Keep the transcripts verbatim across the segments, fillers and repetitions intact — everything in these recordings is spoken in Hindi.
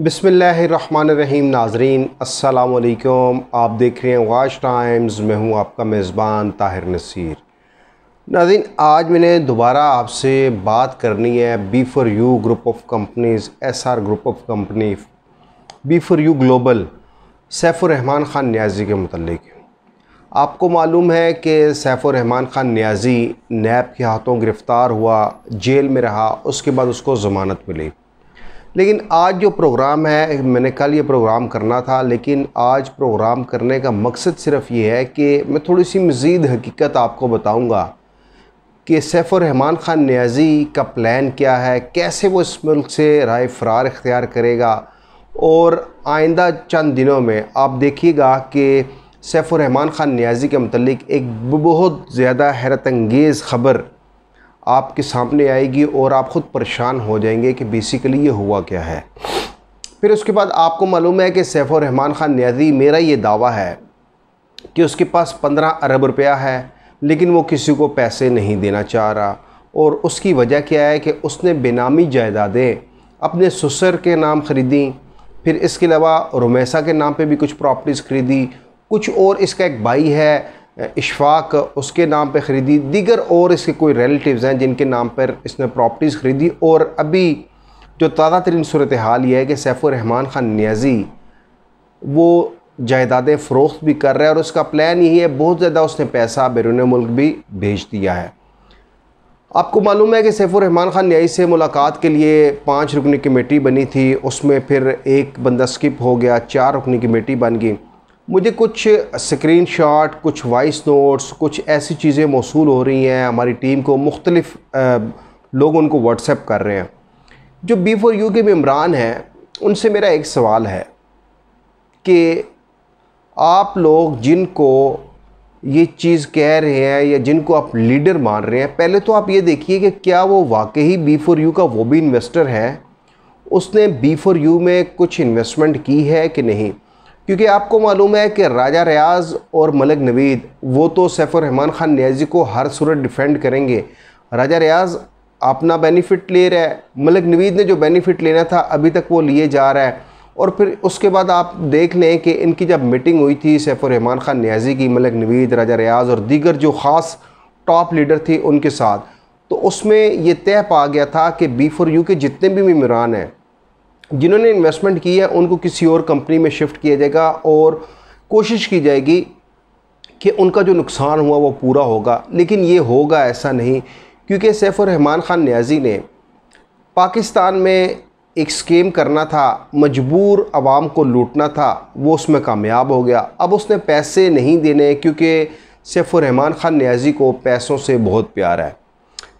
बिस्मिल्लाहिर्रहमानिर्रहीम नाजरीन, अस्सलामुअलैकुम। आप देख रहे हैं वाश टाइम्स, मैं हूँ आपका मेज़बान ताहिर नसीर। नाजरीन, आज मैंने दोबारा आपसे बात करनी है B four U group of companies, SR group of company, B four U global, Saif ur Rehman Khan Niazi के मुतल्लिक़। आपको मालूम है कि सैफ उर रहमान ख़ान नियाज़ी नैब के हाथों गिरफ़्तार हुआ, जेल में रहा, उसके बाद उसको ज़मानत मिली। लेकिन आज जो प्रोग्राम है, मैंने कल ये प्रोग्राम करना था, लेकिन आज प्रोग्राम करने का मकसद सिर्फ ये है कि मैं थोड़ी सी मज़ीद हकीकत आपको बताऊंगा कि सैफ उर रहमान ख़ान नियाज़ी का प्लान क्या है, कैसे वो इस मुल्क से राय फ़रार इख्तियार करेगा। और आइंदा चंद दिनों में आप देखिएगा कि सैफ उर रहमान ख़ान नियाज़ी के मुतल्लिक़ एक बहुत ज़्यादा हैरत अंगेज़ ख़बर आपके सामने आएगी और आप ख़ुद परेशान हो जाएंगे कि बेसिकली ये हुआ क्या है। फिर उसके बाद आपको मालूम है कि सैफ उर रहमान ख़ान नियाज़ी, मेरा ये दावा है कि उसके पास पंद्रह अरब रुपया है, लेकिन वो किसी को पैसे नहीं देना चाह रहा। और उसकी वजह क्या है कि उसने बेनामी जायदादें अपने ससुर के नाम ख़रीदी, फिर इसके अलावा रोमेसा के नाम पर भी कुछ प्रॉपर्टीज़ ख़रीदी, कुछ और इसका एक भाई है इशफाक, उसके नाम पर ख़रीदी, दीगर और इसके कोई रिलेटिव्स हैं जिनके नाम पर इसने प्रॉपर्टीज़ ख़रीदी। और अभी जो ताज़ा तरीन सूरत हाल यह है कि सैफ उर रहमान ख़ान नियाज़ी वो जायदादें फ़रोख्त भी कर रहा है और उसका प्लान यही है, बहुत ज़्यादा उसने पैसा बैरून मुल्क भी भेज दिया है। आपको मालूम है कि सैफ उर रहमान ख़ान नियाज़ी से मुलाकात के लिए पाँच रुकनी कमेटी बनी थी, उसमें फिर एक बंदा स्किप हो गया, चार रुकनी कमेटी बन गई। मुझे कुछ स्क्रीनशॉट, कुछ वॉइस नोट्स, कुछ ऐसी चीज़ें मौसूल हो रही हैं, हमारी टीम को मुख्तलिफ़ लोग उनको व्हाट्सएप कर रहे हैं। जो बी फोर यू के मेम्बरान हैं, उनसे मेरा एक सवाल है कि आप लोग जिनको ये चीज़ कह रहे हैं या जिनको आप लीडर मान रहे हैं, पहले तो आप ये देखिए कि क्या वो वाकई बी फोर यू का वो भी इन्वेस्टर है, उसने बी फोर यू में कुछ इन्वेस्टमेंट की है कि नहीं। क्योंकि आपको मालूम है कि राजा रियाज और मलिक नवीद वो तो सैफ उर रहमान ख़ान नियाज़ी को हर सूरत डिफेंड करेंगे। राजा रियाज अपना बेनिफिट ले रहा है, मलिक नवीद ने जो बेनिफिट लेना था अभी तक वो लिए जा रहा है। और फिर उसके बाद आप देख लें कि इनकी जब मीटिंग हुई थी सैफ उर रहमान ख़ान नियाज़ी की, मलिक नवीद, राजा रियाज और दीगर जो ख़ास टॉप लीडर थे उनके साथ, तो उसमें ये तय पा गया था कि बी फोर यू के जितने भी मेम्बरान हैं जिन्होंने इन्वेस्टमेंट की है, उनको किसी और कंपनी में शिफ्ट किया जाएगा और कोशिश की जाएगी कि उनका जो नुकसान हुआ वो पूरा होगा। लेकिन ये होगा ऐसा नहीं, क्योंकि सैफ उर रहमान ख़ान नियाज़ी ने पाकिस्तान में एक स्कीम करना था, मजबूर आवाम को लूटना था, वो उसमें कामयाब हो गया। अब उसने पैसे नहीं देने, क्योंकि सैफ उर रहमान ख़ान नियाज़ी को पैसों से बहुत प्यार है।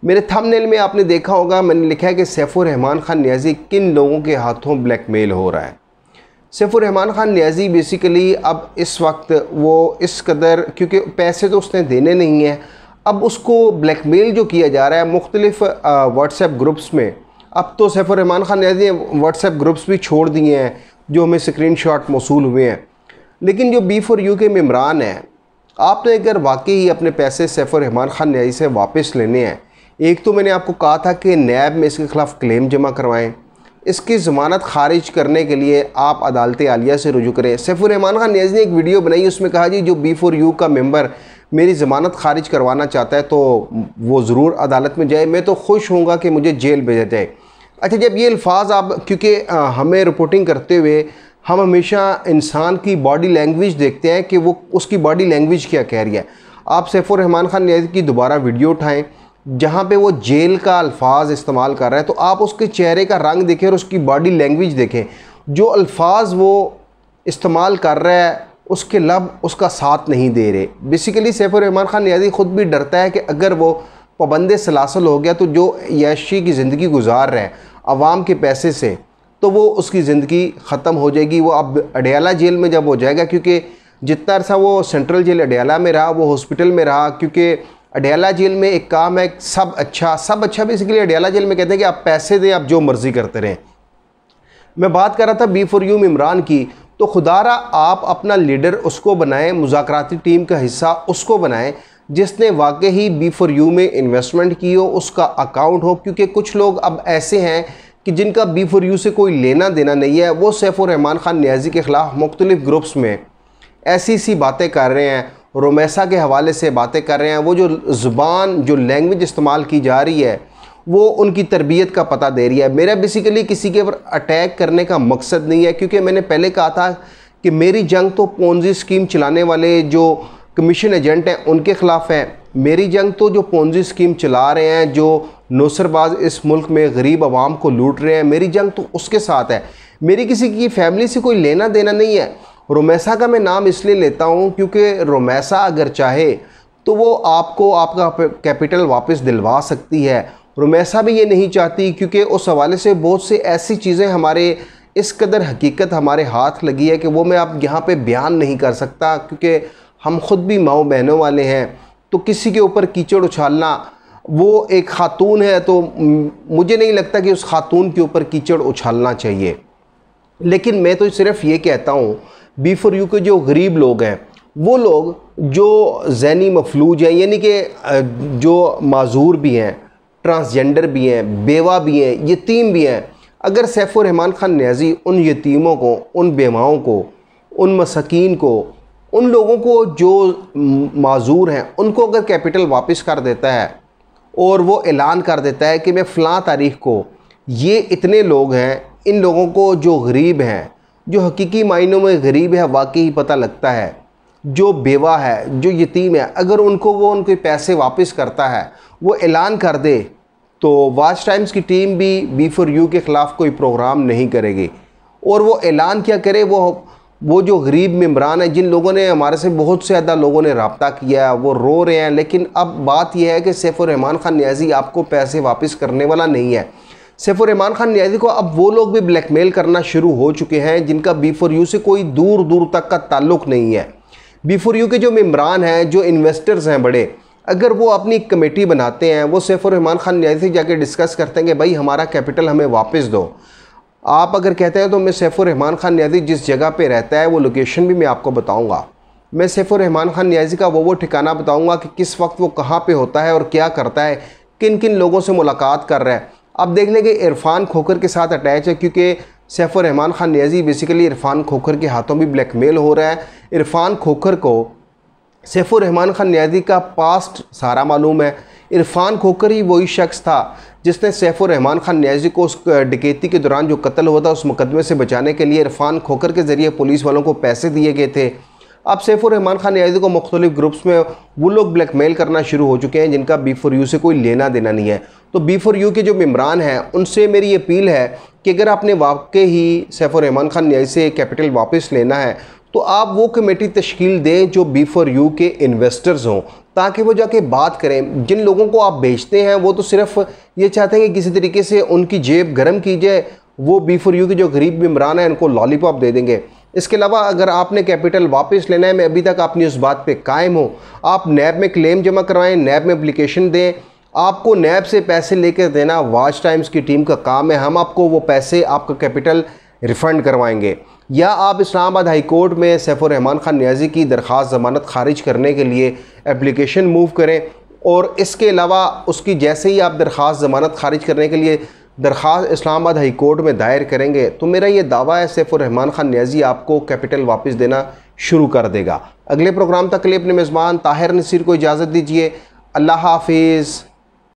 मेरे थंबनेल में आपने देखा होगा, मैंने लिखा है कि सैफ उर रहमान ख़ान नियाज़ी किन लोगों के हाथों ब्लैकमेल हो रहा है। सैफ उर रहमान ख़ान नियाज़ी बेसिकली अब इस वक्त वो इस कदर, क्योंकि पैसे तो उसने देने नहीं हैं, अब उसको ब्लैकमेल जो किया जा रहा है मुख्तलिफ व्हाट्सएप ग्रुप्स में। अब तो सैफ उर रहमान ख़ान नियाज़ी व्हाट्सएप ग्रुप्स भी छोड़ दिए हैं जो हमें स्क्रीन शॉट मौसूल हुए हैं। लेकिन जो बी फोर यू के मेम्बरान हैं, आपने अगर वाकई अपने पैसे सैफ उर रहमान ख़ान नियाज़ी से वापस लेने हैं, एक तो मैंने आपको कहा था कि नैब में इसके ख़िलाफ़ क्लेम जमा करवाएं, इसकी ज़मानत खारिज करने के लिए आप अदालत आलिया से रुजू करें। सैफ उर रहमान ख़ान नियाज़ी ने एक वीडियो बनाई, उसमें कहा जी जो बी फोर यू का मेंबर मेरी ज़मानत खारिज करवाना चाहता है तो वो ज़रूर अदालत में जाए, मैं तो खुश होऊंगा कि मुझे जेल भेजा जाए। अच्छा, जब ये अल्फाज आप, क्योंकि हमें रिपोर्टिंग करते हुए हम हमेशा इंसान की बॉडी लैंग्वेज देखते हैं कि वो उसकी बॉडी लैंग्वेज क्या कह रही है। आप सैफ उर रहमान ख़ान नियाज़ी की दोबारा वीडियो उठाएँ जहाँ पे वो जेल का अल्फाज इस्तेमाल कर रहा है, तो आप उसके चेहरे का रंग देखें और उसकी बॉडी लैंग्वेज देखें, जो अल्फाज वो इस्तेमाल कर रहा है उसके लब उसका साथ नहीं दे रहे। बेसिकली सैफ उर रहमान ख़ान नियाज़ी ख़ुद भी डरता है कि अगर वो पाबंद सलासल हो गया तो जो याशी की ज़िंदगी गुजार रहा है आवाम के पैसे से, तो वो उसकी ज़िंदगी ख़त्म हो जाएगी। वो अब अडियाला जेल में जब हो जाएगा, क्योंकि जितना अर्सा वो सेंट्रल जेल अडियाला में रहा, वो हॉस्पिटल में रहा, क्योंकि अडियाला जेल में एक काम है सब अच्छा, सब अच्छा बेसिकली अडियाला जेल में कहते हैं कि आप पैसे दें, आप जो मर्ज़ी करते रहें। मैं बात कर रहा था बी फोर यू इमरान की, तो खुदारा आप अपना लीडर उसको बनाएं, मुज़ाकराती टीम का हिस्सा उसको बनाएं जिसने वाकई बी फोर यू में इन्वेस्टमेंट की हो, उसका अकाउंट हो। क्योंकि कुछ लोग अब ऐसे हैं कि जिनका बी फोर यू से कोई लेना देना नहीं है, वो सैफ उर रहमान ख़ान नियाज़ी के ख़िलाफ़ मुख्तलिफ़ ग्रुप्स में ऐसी सी बातें कर रहे हैं, रोमेसा के हवाले से बातें कर रहे हैं। वो जो ज़ुबान, जो लैंग्वेज इस्तेमाल की जा रही है, वो उनकी तरबियत का पता दे रही है। मेरा बेसिकली किसी के ऊपर अटैक करने का मकसद नहीं है, क्योंकि मैंने पहले कहा था कि मेरी जंग तो पोंजी स्कीम चलाने वाले जो कमीशन एजेंट हैं उनके ख़िलाफ़ है। मेरी जंग तो जो पोंजी स्कीम चला रहे हैं, जो नौसरबाज इस मुल्क में गरीब आवाम को लूट रहे हैं, मेरी जंग तो उसके साथ है। मेरी किसी की फैमिली से कोई लेना देना नहीं है। रोमेसा का मैं नाम इसलिए लेता हूँ क्योंकि रोमेसा अगर चाहे तो वो आपको आपका कैपिटल वापस दिलवा सकती है। रोमेसा भी ये नहीं चाहती, क्योंकि उस हवाले से बहुत से ऐसी चीज़ें हमारे इस कदर हकीकत हमारे हाथ लगी है कि वो मैं आप यहाँ पर बयान नहीं कर सकता, क्योंकि हम ख़ुद भी माओ बहनों वाले हैं। तो किसी के ऊपर कीचड़ उछालना, वो एक खातून है तो मुझे नहीं लगता कि उस खातून के ऊपर कीचड़ उछालना चाहिए। लेकिन मैं तो सिर्फ ये कहता हूँ, बी फोर यू के जो गरीब लोग हैं, वो लोग जो ज़हनी मफलूज हैं, यानी कि जो माजूर भी हैं, ट्रांसजेंडर भी हैं, बेवा भी हैं, यतीम भी हैं, अगर सैफ उर रहमान ख़ान नियाज़ी उन यतीमों को, उन बेवाओं को, उन मसकीन को, उन लोगों को जो माजूर हैं, उनको अगर कैपिटल वापस कर देता है और वो ऐलान कर देता है कि मैं फ़लाँ तारीख़ को, ये इतने लोग हैं, इन लोगों को जो गरीब हैं, जो हकीकी मायनों में गरीब है, वाकई पता लगता है, जो बेवा है, जो यतीम है, अगर उनको वो उनके पैसे वापस करता है, वो ऐलान कर दे, तो वाच टाइम्स की टीम भी बी फोर यू के ख़िलाफ़ कोई प्रोग्राम नहीं करेगी। और वो ऐलान क्या करे, वो वो जो गरीब मेम्बरान है, जिन लोगों ने हमारे से बहुत से ज़्यादा लोगों ने रब्ता किया, वो रो रहे हैं। लेकिन अब बात यह है कि सैफ उर रहमान ख़ान नियाज़ी आपको पैसे वापस करने वाला नहीं है। सैफ उर रहमान ख़ान नियाज़ी को अब वो लोग भी ब्लैकमेल करना शुरू हो चुके हैं जिनका बी फोर यू से कोई दूर दूर तक का ताल्लुक़ नहीं है। बी फोर यू के जो मेम्बरान हैं, जो इन्वेस्टर्स हैं बड़े, अगर वो अपनी कमेटी बनाते हैं, वो सैफ उर रहमान ख़ान नियाज़ी से जाके डिस्कस करते हैं कि भाई हमारा कैपिटल हमें वापस दो। आप अगर कहते हैं तो मैं सैफ उर रहमान ख़ान नियाज़ी जिस जगह पे रहता है, वो लोकेशन भी मैं आपको बताऊंगा। मैं सैफ उर रहमान ख़ान नियाज़ी का वो वो ठिकाना बताऊंगा कि किस वक्त वो कहाँ पे होता है और क्या करता है, किन किन लोगों से मुलाकात कर रहा है। अब देख लें कि इरफान खोकर के साथ अटैच है, क्योंकि सैफ उर रहमान ख़ान नियाज़ी बेसिकली इरफान खोकर के हाथों भी ब्लैकमेल हो रहा है। इरफान खोकर को सैफ उर रहमान ख़ान नियाज़ी का पास्ट सारा मालूम है। इरफान खोकर ही वही शख्स था जिसने सैफ उर रहमान ख़ान नियाज़ी को उस डकैती के दौरान जो कत्ल हुआ था, उस मुकदमे से बचाने के लिए इरफान खोकर के ज़रिए पुलिस वालों को पैसे दिए गए थे। अब सैफ उर रहमान ख़ान नियाज़ी को मुख्तलिफ ग्रुप्स में वो लोग ब्लैकमेल करना शुरू हो चुके हैं जिनका बी फोर यू से कोई लेना देना नहीं है। तो बी फोर यू के जो मेम्बरान हैं, उनसे मेरी अपील है कि अगर आपने वाकई ही सैफ उर रहमान ख़ान नियाज़ी से कैपिटल वापस लेना है, तो आप वो कमेटी तश्कील दें जो बी फोर यू के इन्वेस्टर्स हों, ताकि वो जाके बात करें। जिन लोगों को आप बेचते हैं, वो तो सिर्फ ये चाहते हैं कि किसी तरीके से उनकी जेब गर्म की जाए। वो बी फोर यू के जो गरीब मेम्बरान हैं, उनको लॉलीपॉप दे देंगे। इसके अलावा अगर आपने कैपिटल वापस लेना है, मैं अभी तक आपने उस बात पे कायम हो, आप नैब में क्लेम जमा करवाएं, नैब में एप्लीकेशन दें। आपको नैब से पैसे लेकर देना वाच टाइम्स की टीम का काम है। हम आपको वो पैसे, आपका कैपिटल रिफ़ंड करवाएंगे। या आप इस्लामाबाद हाई कोर्ट में सैफ उर रहमान ख़ान नियाज़ी की दरख्वास्त ज़मानत ख़ारिज करने के लिए एप्लीकेशन मूव करें। और इसके अलावा उसकी जैसे ही आप दरख्वास्त ज़मानत ख़ारिज करने के लिए दरख्वास्त इस्लामाबाद हाई कोर्ट में दायर करेंगे, तो मेरा ये दावा है सैफ उर रहमान ख़ान नियाज़ी आपको कैपिटल वापस देना शुरू कर देगा। अगले प्रोग्राम तक के लिए अपने मेज़बान ताहिर नसीर को इजाज़त दीजिए। अल्लाह हाफिज़।